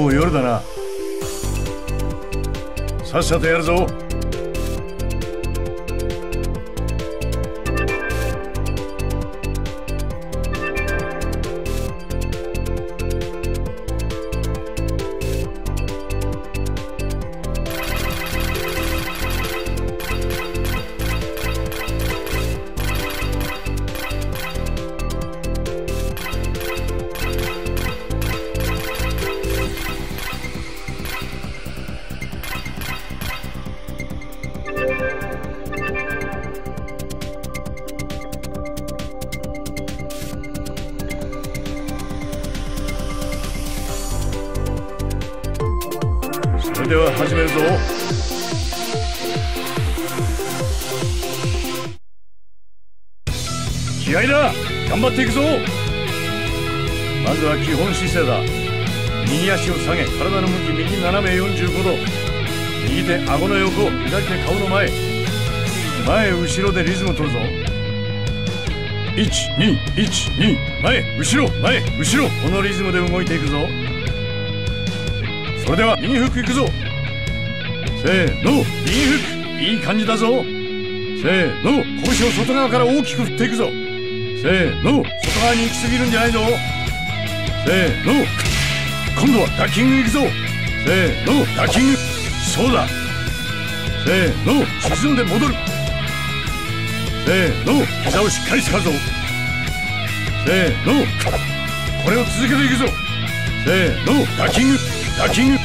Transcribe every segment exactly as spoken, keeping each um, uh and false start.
もう夜だな。さっさとやるぞ。それでは始めるぞ。気合いだ。頑張っていくぞ。まずは基本姿勢だ。右足を下げ、体の向き右斜めよんじゅうごど、右手顎の横、左手顔の前、前後ろでリズム取るぞ。いちにいちに、前後ろ前後ろ、このリズムで動いていくぞ。それでは右フックいくぞ。せーの、右フック、いい感じだぞ。せーの、拳を外側から大きく振っていくぞ。せーの、外側に行きすぎるんじゃないぞ。せーの、今度はダッキングいくぞ。せーの、ダッキング、そうだ。せーの、沈んで戻る。せーの、膝をしっかり使うぞ。せーの、これを続けていくぞ。せーの、ダッキング、ダッキング。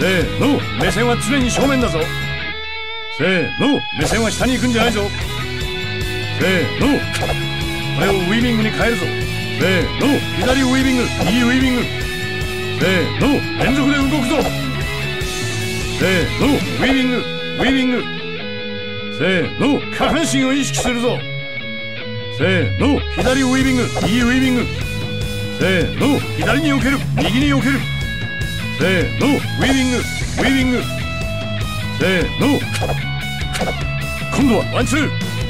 せーの、目線は常に正面だぞ。せーの、目線は下に行くんじゃないぞ。せーの、これをウィービングに変えるぞ。せーの、左ウィービング、右ウィービング。せーの、連続で動くぞ。せーの、ウィービング、ウィービング。せーの、下半身を意識するぞ。せーの、左ウィービング、右ウィービング。せーの、左に避ける、右に避ける。せーの、ウィービング、ウィービング。せーの、今度はワンツー、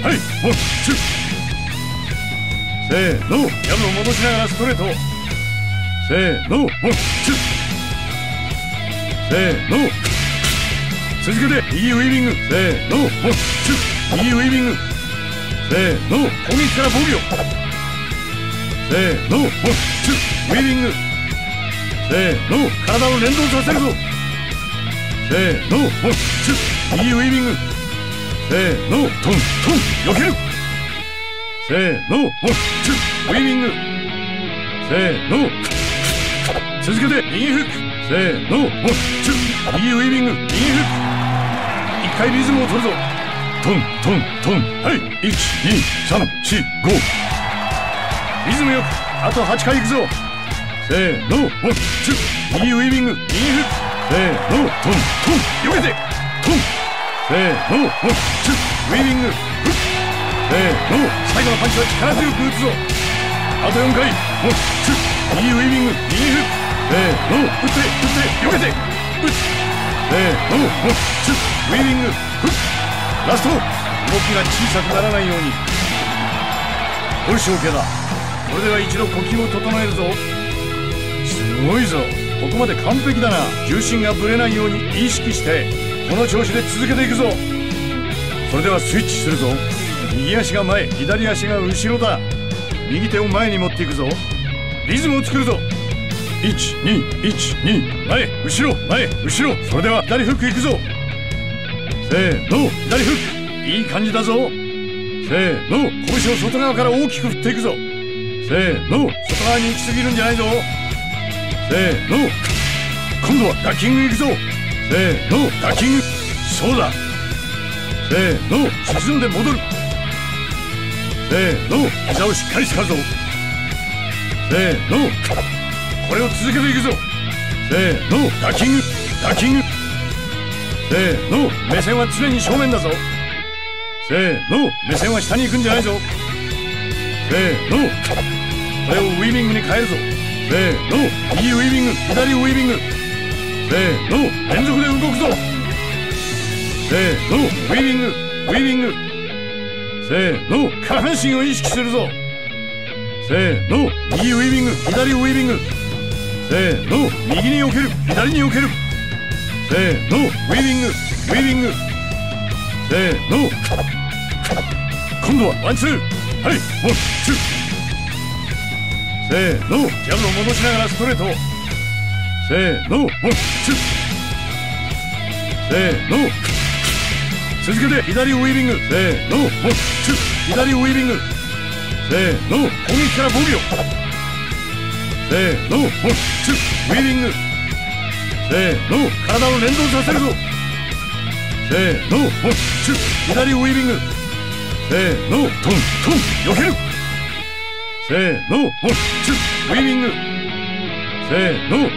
はい、ワンツー。せーの、矢部を戻しながらストレート。せーの、ワンツー。せーの、続けて右ウィービング。せーの、ワンツー、右ウィービング。せーの、攻撃から防御。せーの、ワンツー、ウィービング。せーの、体を連動させるぞ。せーの、ワンツー、右ウィービング。せーの、トントン、避ける。せーの、ワンツー、ウィービング。せーの、続けて右フック。せーの、ワンツー、右ウィービング、右フック。一回リズムを取るぞ。トントントン、はい、いちにさんしご、リズムよく、あとはちかいいくぞ。せーの、ワンツー、右ウィービング、右フック。せーの、トントン、避けてトン。せーの、ワンツー、ウィービング、フック。せーの、最後のパンチは力強く打つぞ。あとよんかい、ワンツー、右ウィービング、右フック。せーの、打って打って、避けて打つ。せーの、ワンツー、ウィービング、フック。ラスト、動きが小さくならないように。これ勝負だ。これでは一度呼吸を整えるぞ。すごいぞ、ここまで完璧だな。重心がぶれないように意識してこの調子で続けていくぞ。それではスイッチするぞ。右足が前、左足が後ろだ。右手を前に持っていくぞ。リズムを作るぞ。いちにいちに、前後ろ前後ろ。それでは左フックいくぞ。せーの、左フック、いい感じだぞ。せーの、拳を外側から大きく振っていくぞ。せーの、外側に行き過ぎるんじゃないぞ。せーの、今度はダッキングいくぞ。せーの、ダッキング、そうだ。せーの、沈んで戻る。せーの、膝をしっかり使うぞ。せーの、これを続けていくぞ。せーの、ダッキング、ダッキング。せーの、目線は常に正面だぞ。せーの、目線は下に行くんじゃないぞ。せーの、これをウィービングに変えるぞ。せーの、右ウィービング、左ウィービング。せーの、連続で動くぞ。せーの、ウィービング、ウィービング。せーの、下半身を意識するぞ。せーの、右ウィービング、左ウィービング。せーの、右に避ける、左に避ける。せーの、ウィービング、ウィービング。せーの、今度はワンツー、はい、ワンツー。せーの、ジャブを戻しながらストレート。せーの、ワンツー。せーの、続けて左ウィービング。せーの、ワンツー、左ウィービング。せーの、攻撃からごびょう。せーの、ワン、ツー、ウィービング。せーの、体を連動させるぞ。せーの、ワン、ツー、左ウィービング。せーの、トン、トン、避ける。せーの、ワン、ツー、ウィービング。せーの、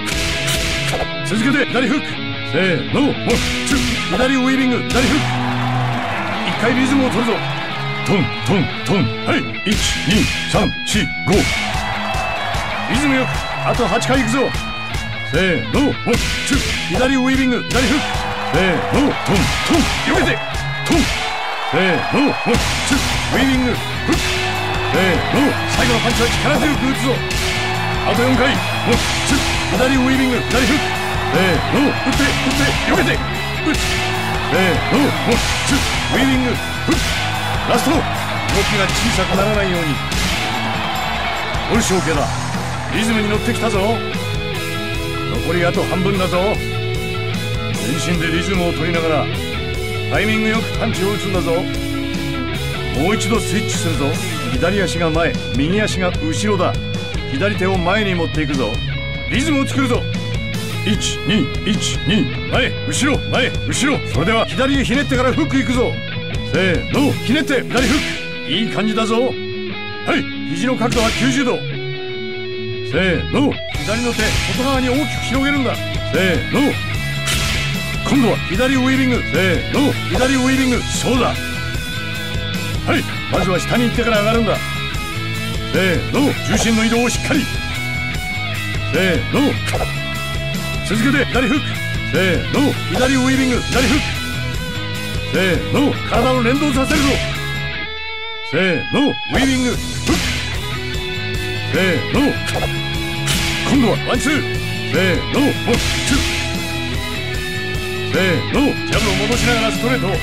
続けて左フック。せーの、ワン、ツー、左ウィービング、左フック。一回リズムを取るぞ。トン、トン、トン、はい、いち、に、さん、よん、ご。リズムよく、あとはちかいいくぞ。せーの、ワン、ツー、左ウィービング、左フック。せーの、トン、トン、避けて、トン。せーの、ワン、ツー、ウィービング、フック。せーの、最後のパンチは力強く打つぞ。あとよんかい、ワン、ツー、左ウィービング、左フック。せーの、打って、打って、避けて、打つ。せーの、ワン、ツー、ウィービング、フック。ラスト、動きが小さくならないように。オルショーケだ。リズムに乗ってきたぞ。残りあと半分だぞ。全身でリズムを取りながらタイミングよくパンチを打つんだぞ。もう一度スイッチするぞ。左足が前、右足が後ろだ。左手を前に持っていくぞ。リズムを作るぞ。いち、に、いち、に、前、後ろ、前、後ろ。それでは左へひねってからフックいくぞ。せーの、ひねって左フック。いい感じだぞ。はい、肘の角度はきゅうじゅうど。せーの、左の手、外側に大きく広げるんだ。せーの、今度は左ウィービング。せーの、左ウィービング、そうだ。はい、まずは下に行ってから上がるんだ。せーの、重心の移動をしっかり。せーの、続けて左フック。せーの、左ウィービング、左フック。せーの、体を連動させるぞ。せーの、ウィービング、フック。せーの、今度はワンツー。せーの、ワンツー。せーの、ジャブを戻しながらストレート。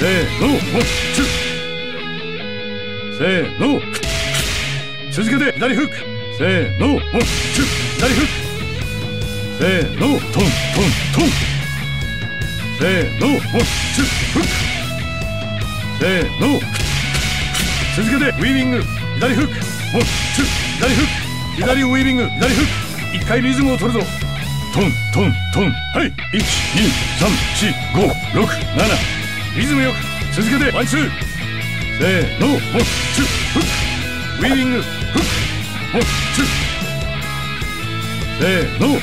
せーの、ワンツー。せーの、続けて左フック。せーの、ワンツー、左フック。せーの、トントントン。せーの、ワンツー、フック。せーの、続けてウィービング、左フック。ワン、ツー、左フック。左ウィービング、左フック。一回リズムを取るぞ。トン、トン、トン。はい。いち、に、さん、よん、ご、ろく、なな。リズムよく。続けて、ワン、ツー。せーの、ワン、ツー、フック。ウィービング、フック。ワン、ツー。せーの。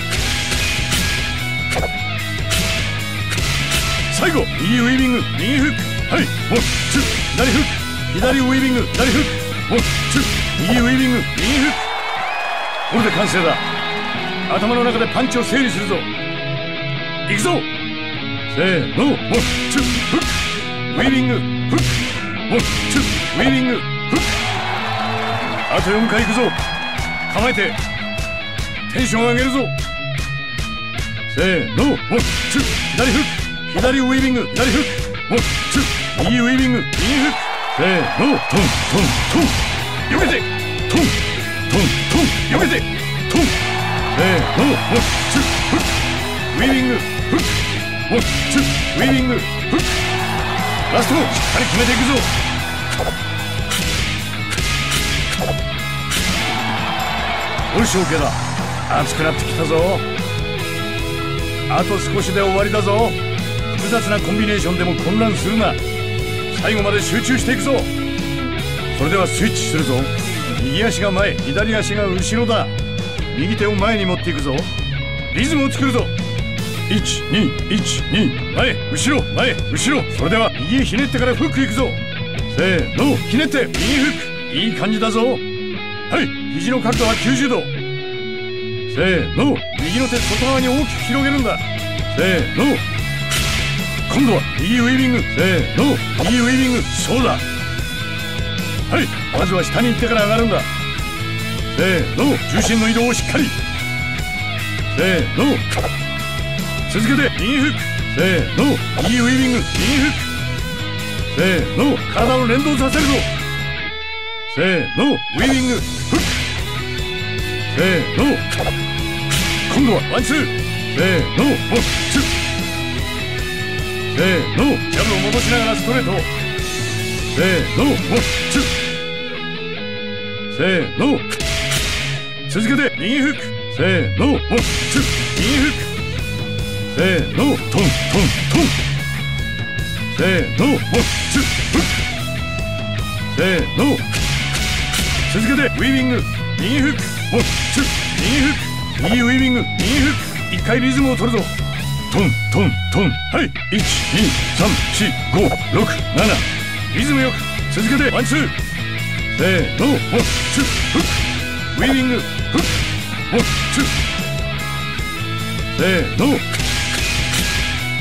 最後、右ウィービング、右フック。はい。ワン、ツー、左フック。左ウィービング、左フック。ワン、ツー。右ウィービング、右フック。これで完成だ。頭の中でパンチを整理するぞ。行くぞ。せーの、ワン、ツー、フック。ウィービング、フック。ワン、ツー、ウィービング、フック。あとよんかい行くぞ。構えてテンション上げるぞ。せーの、ワン、ツー、左フック。左ウィービング、左フック。ワン、ツー、右ウィービング、右フック。せーの、トントントン。よけて、トン、トン、トン、よけて、トン。せーの、ワン、ツー、フック。ウィービング、フック。ワン、ツー、ウィービング、フック。ラスト、しっかり決めていくぞ。オルショーケだ。熱くなってきたぞ。あと少しで終わりだぞ。複雑なコンビネーションでも混乱するな。最後まで集中していくぞ。それではスイッチするぞ。右足が前、左足が後ろだ。右手を前に持っていくぞ。リズムを作るぞ。いち、に、いち、に、前、後ろ、前、後ろ。それでは右へひねってからフックいくぞ。せーの、ひねって右フック。いい感じだぞ。はい、肘の角度はきゅうじゅうど。せーの、右の手外側に大きく広げるんだ。せーの、今度は右ウィービング。せーの、右ウィービング、そうだ。はい、まずは下に行ってから上がるんだ。せーの、重心の移動をしっかり。せーの、続けて右フック、せーの、右ウィービング、右フック、せーの、体を連動させるぞ、せーの、ウィービング、フック、せーの、今度はワンツー、せーの、ワンツー、せーの、ジャブを戻しながらストレート、せーの、ワンツー、せーの、続けて右フック、せーの、ワンツー、右フック、せーの、トントントン、せーの、ワンツーフック、せーの、続けてウィービング、右フック、ワンツー、右フック、右ウィービング、右フック、一回リズムを取るぞ、トントントン、はい、いち、に、さん、し、ご、ろく、なな、リズムよく、続けてワンツー、せーの、ワンツーフック、ウィービング、フック、ワンツー、せーの、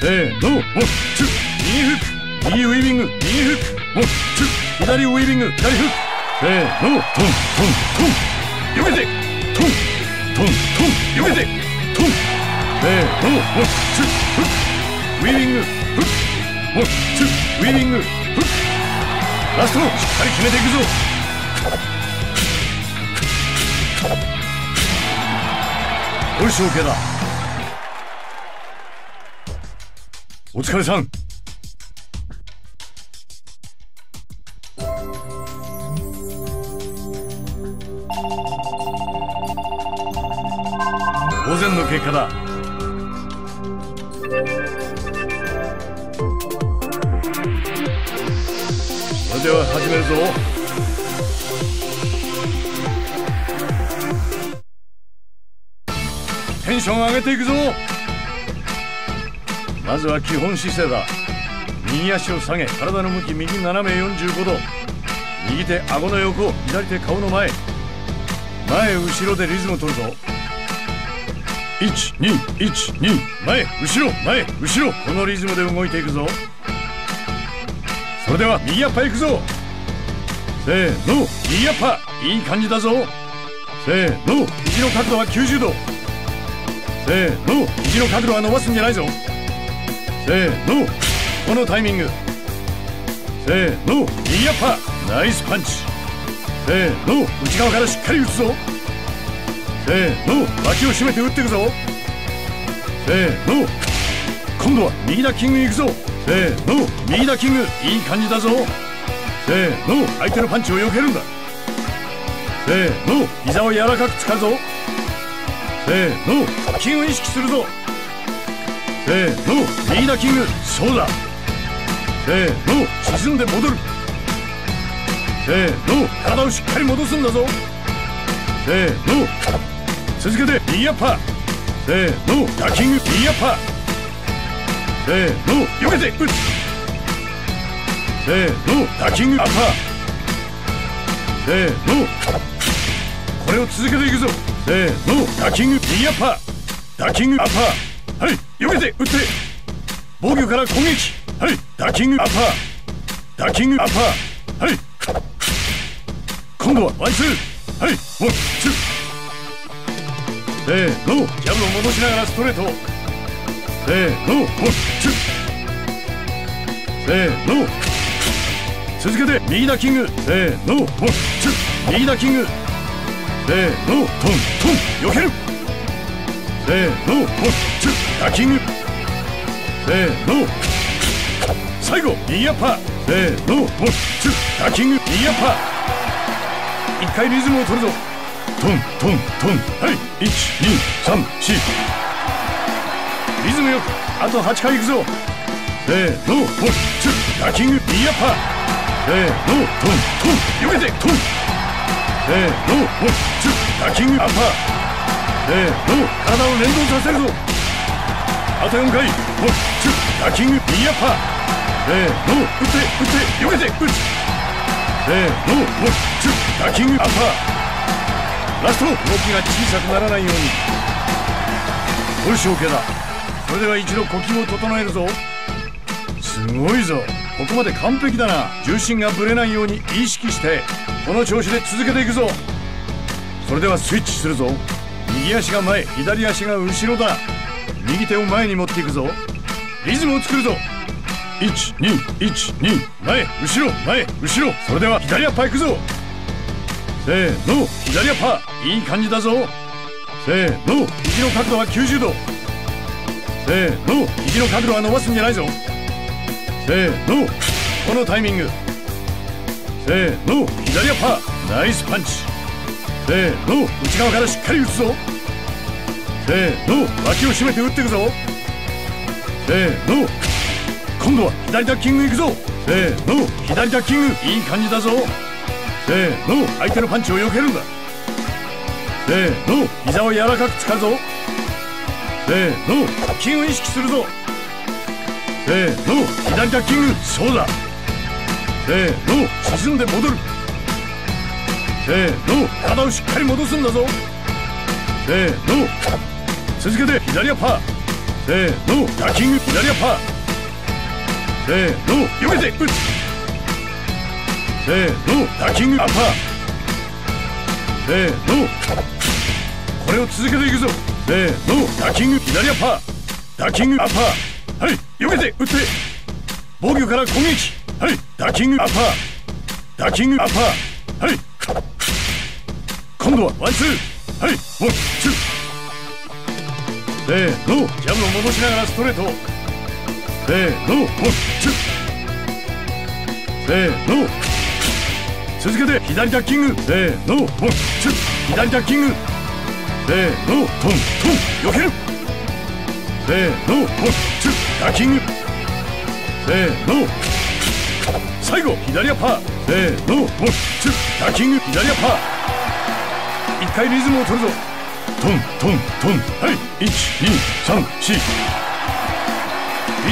せーの、ワン、ツー、右フック、右ウィービング、右フック、ワン、ツー、左ウィービング、左フック、せーの、トン、トン、トン、よけて、トン、トン、トン、よけて、トン、せーの、ワン、ツー、フック、ウィービング、フック、ワン、ツー、ウィービング、フック、ラストもしっかり決めていくぞ。よし、OKだ。お疲れさん。午前の結果だ。それでは始めるぞ。テンション上げていくぞ。まずは基本姿勢だ。右足を下げ、体の向き右斜めよんじゅうごど、右手顎の横、左手顔の前、前後ろでリズムを取るぞ。いち、に、いち、に、前後ろ前後ろ、このリズムで動いていくぞ。それでは右アッパーいくぞ。せーの、右アッパー、いい感じだぞ。せーの、肘の角度はきゅうじゅうど、せーの、肘の角度は伸ばすんじゃないぞ。せーの、このタイミング、せーの、右アッパー、ナイスパンチ、せーの、内側からしっかり打つぞ。せーの、脇を締めて打っていくぞ。せーの、今度は右ダッキングいくぞ。せーの、右ダッキング、いい感じだぞ。せーの、相手のパンチを避けるんだ。せーの、膝を柔らかく使うぞ。せーの、腹筋を意識するぞ。せーの、右ダッキング、そうだ。せーの、沈んで戻る。せーの、体をしっかり戻すんだぞ。せーの、続けて右アッパー、せーの、ダッキング、右アッパー、せーの、避けて打つ、せーの、ダッキング、アッパー、せーの、これを続けていくぞ。せーの、ダッキング、右アッパー、ダッキング、アッパー、はい、避けて打って、防御から攻撃、はい、ダッキング、アッパー、ダッキング、アッパー、はい、今度はワンツー、はい、ワンツー、せーの、ジャブを戻しながらストレート、せーの、ワン、ツー、せーの、続けて右ダッキング、せーの、ワン、ツー、右ダッキング、せーの、トントン、避ける、せーの、ワン、ツー、ダッキング、せーの、最後、右アッパー、せーの、ワン、ツー、ダッキング、右アッパー、一回リズムを取るぞ。トントントン、はい、いち、に、さん、し、リズムよく、あとはちかいいくぞ。せーの、ワン、ツー、ダッキング、右アッパー、せーの、トントン、よけて、トン、せーの、ワン、ツー、ダッキング、アッパー、ねえどう体を連動させるぞ。あとよんかい、ホッチュラッキングリアパー。ねえどう打って打って避けて打つ。ねえどうホッチュラッキングアッパー。ラスト動きが小さくならないように。よし OK だ。それでは一度呼吸を整えるぞ。すごいぞ、ここまで完璧だな。重心がぶれないように意識してこの調子で続けていくぞ。それではスイッチするぞ。右足が前、左足が後ろだ。右手を前に持っていくぞ。リズムを作るぞ。いちにいちに前後ろ前後ろ。それでは左アッパーいくぞ。せーの左アッパー、いい感じだぞ。せーの肘の角度はきゅうじゅうど。せーの肘の角度は伸ばすんじゃないぞ。せーのこのタイミング。せーの左アッパー、ナイスパンチ。せーの内側からしっかり打つぞ。せーの脇を締めて打っていくぞ。せーの今度は左ダッキングいくぞ。せーの左ダッキング、いい感じだぞ。せーの相手のパンチを避けるんだ。せーの膝を柔らかく使うぞ。せーの腹筋を意識するぞ。せーの左ダッキング、そうだ。せーの沈んで戻る。せーの体をしっかり戻すんだぞ。せーの続けて左アッパー。せーのダッキング左アッパー。せーの避けて打つ。せーのダッキングアッパー。せーのこれを続けていくぞ。せーのダッキング左アッパー、ダッキングアッパー、はい避けて打って、防御から攻撃、はいダッキングアッパー、ダッキングアッパー、はい今度はワンツー、はいワンツー。せーのジャブを戻しながらストレート。せーのワンツー。せーの続けて左ダッキング。せーのワンツー左ダッキング。せーのトントン避ける。せーのワンツーダッキング。せーの最後左アッパー。せーのワンツーダッキング左アッパー。一回リズムを取るぞ。トントントン、はいいちにさんし、リ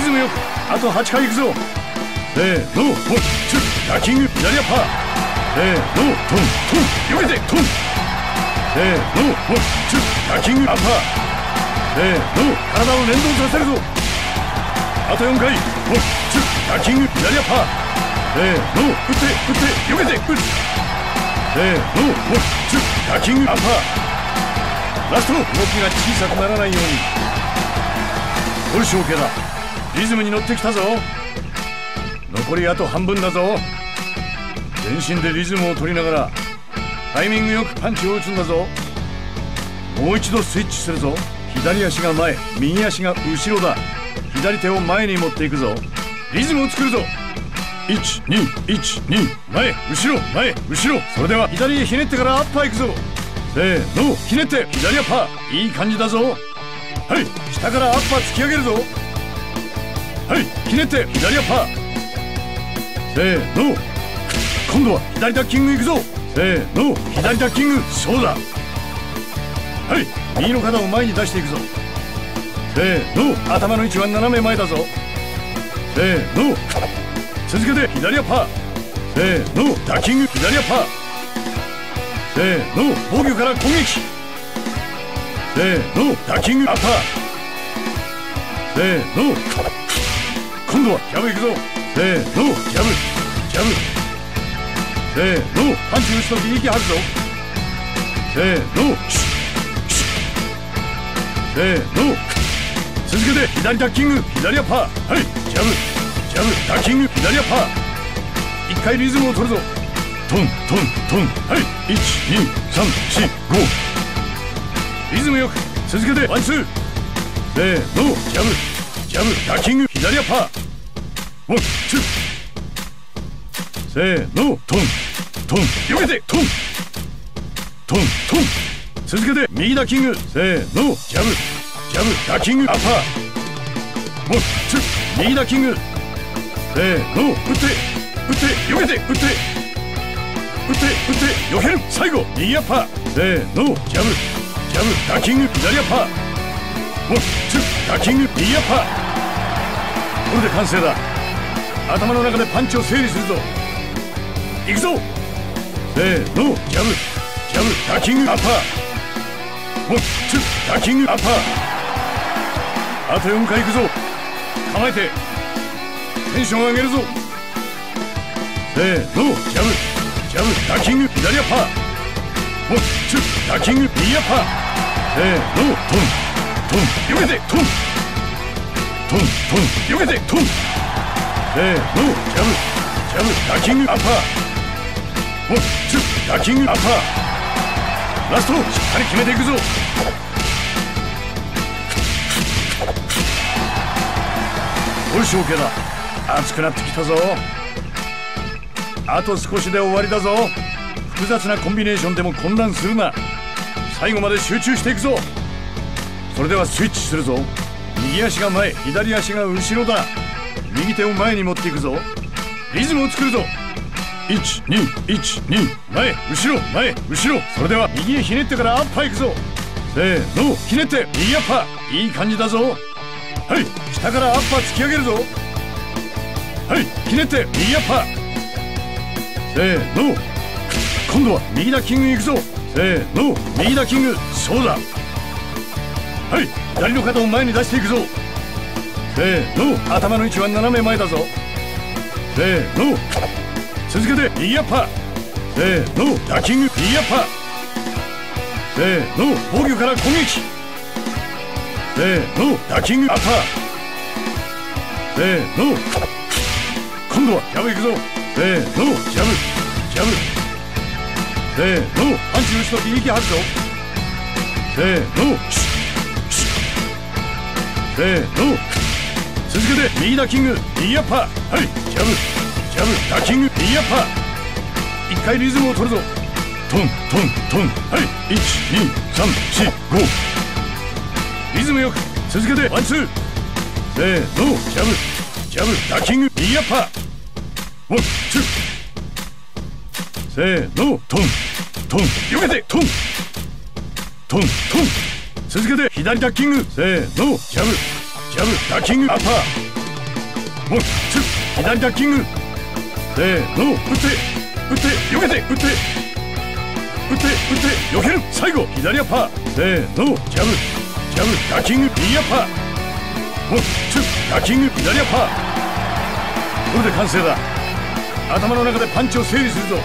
ズムよくあとはちかいいくぞ。せーのホッチュダッキング左アッパー。せーのトントン避けてトン。せーのホッチュダッキングアッパー。せーの体を連動させるぞ。あとよんかいホッチュダッキング左アッパー。せーの打って打って避けて打つ。せーのホッチュダッキングアッパー。ラスト動きが小さくならないように。よし OK だ。リズムに乗ってきたぞ。残りあと半分だぞ。全身でリズムを取りながらタイミングよくパンチを打つんだぞ。もう一度スイッチするぞ。左足が前、右足が後ろだ。左手を前に持っていくぞ。リズムを作るぞ。いちにいちに前後ろ前後ろ。それでは左へひねってからアッパーいくぞ。せーのひねって左アッパー、いい感じだぞ。はい下からアッパー突き上げるぞ。はいひねって左アッパー。せーの今度は左ダッキングいくぞ。せーの左ダッキング、そうだ。はい右の肩を前に出していくぞ。せーの頭の位置は斜め前だぞ。せーの続けて左アッパー。せーのダッキング左アッパー。せーの防御から攻撃。せーのダッキングアッパー。せーの今度はキャブいくぞ。せーのキャブキャブ。せーのパンチ打つとき息吐くぞ。せーのシュッシュッ。せーの続けて左ダッキング左アッパー、はいキャブジャブダッキング左アッパー。一回リズムを取るぞ。トントントン、はいいちにさんしご、リズムよく続けてワンツー。せーのジャブジャブダッキング左アッパー、ワンツー。せーのトントン避けてトントントン。続けて右ダッキング。せーのジャブジャブダッキングアッパー、ワンツー右ダッキング。せーの打って打って避けて打って打って打って避ける。最後右アッパー。せーのジャブジャムダッキング左アッパー、ワンツーダッキング右アッパー。これで完成だ。頭の中でパンチを整理するぞ。行くぞ。せーの、ジャムジャムダッキングアッパー、ワンツーダッキングアッパー。あとよんかい行くぞ。構えて、テンション上げるぞ。せーの、ジャムジャムダッキング左アッパー、ワンツーダッキング右アッパー。せーの、トントン避けてトントントン避けてトン。せーの、ジャムジャムダッキングアッパー、ワンツーダッキングアッパー。ラストしっかり決めていくぞ。よし、 OK だ。熱くなってきたぞ。あと少しで終わりだぞ。複雑なコンビネーションでも混乱するな。最後まで集中していくぞ。それではスイッチするぞ。右足が前、左足が後ろだ。右手を前に持っていくぞ。リズムを作るぞ。いちにいちに前後ろ前後ろ。それでは右へひねってからアッパーいくぞ。せーの、ひねって右アッパー。いい感じだぞ。はい、下からアッパー突き上げるぞ。はい、ひねって右アッパー。せーの、今度は右ダッキング行くぞ。せーの、右ダッキング。そうだ。はい、左の肩を前に出していくぞ。せーの、頭の位置は斜め前だぞ。せーの、続けて右アッパー。せーの、ダッキング右アッパー。せーの、防御から攻撃。せーの、ダッキングアッパー。せーの、今度はジャブ行くぞ。せーの、ジャブジャブ。せーの、パンチ打ち解き息吐くぞ。せーの、シュッシュッ。せーの、続けて右ダッキング右アッパー。はい、ジャブジャブダッキング右アッパー。一回リズムを取るぞ。トントントン。はい、いちにさんしご。リズムよく続けてワンツー。せーの、ジャブジャブダッキング右アッパー、ワンツー。せーの、トントン避けてトントントン。続けて左ダッキング。せーの、ジャブジャブダッキングアッパー、ワンツー左ダッキング。せーの、打って打って避けて打って打って打って避ける。最後左アッパー。せーの、ジャブジャブダッキング右アッパー、ワンツーダッキング左アッパー。これで完成だ。頭の中でパンチを整理するぞ。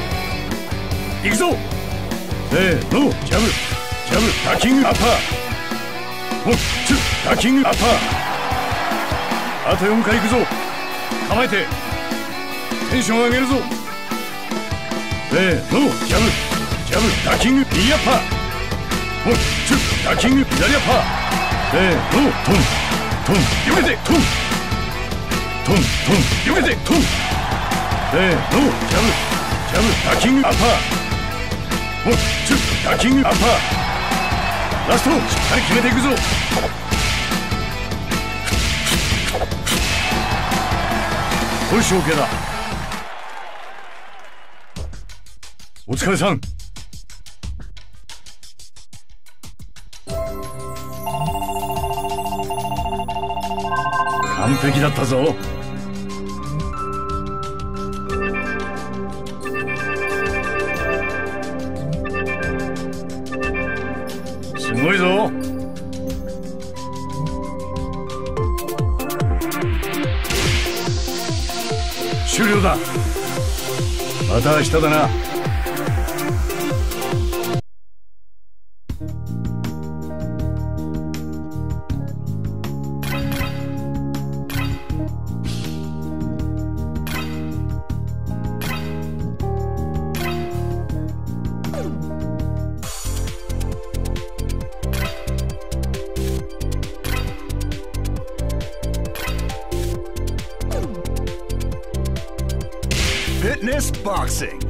行くぞ。せーの、ジャブジャブダッキングアッパー、ワンツーダッキングアッパー。あとよんかい行くぞ。構えて、テンション上げるぞ。せーの、ジャブジャブダッキング右アッパー、ワンツーダッキング左アッパー。せーの、トントン避けてトントントン避けてトン。せーの、ジャブジャブダッキングアッパー、ワンツーダッキングアッパー。ラストしっかり決めていくぞ。よし、 OK だ。お疲れさん。完璧だったぞ。すごいぞ。終了だ。また明日だな。Fitness Boxing.